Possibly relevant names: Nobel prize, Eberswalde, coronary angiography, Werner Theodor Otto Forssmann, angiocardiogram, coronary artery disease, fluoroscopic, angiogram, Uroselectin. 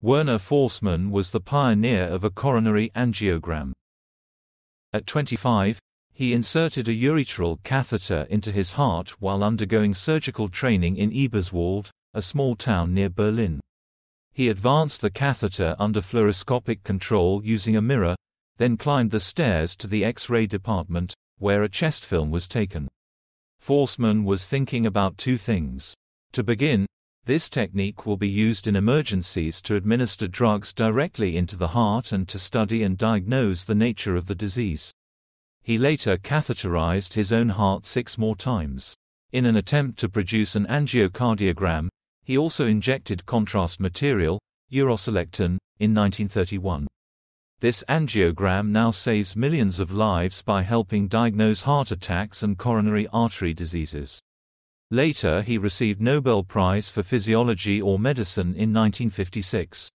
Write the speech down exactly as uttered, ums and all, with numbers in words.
Werner Forssmann was the pioneer of a coronary angiogram. At twenty-five, he inserted a ureteral catheter into his heart while undergoing surgical training in Eberswalde, a small town near Berlin. He advanced the catheter under fluoroscopic control using a mirror, then climbed the stairs to the X-ray department, where a chest film was taken. Forssmann was thinking about two things. To begin, this technique will be used in emergencies to administer drugs directly into the heart and to study and diagnose the nature of the disease. He later catheterized his own heart six more times. In an attempt to produce an angiocardiogram, he also injected contrast material, Uroselectin, in nineteen thirty-one. This angiogram now saves millions of lives by helping diagnose heart attacks and coronary artery diseases. Later he received the Nobel Prize for Physiology or Medicine in nineteen fifty-six.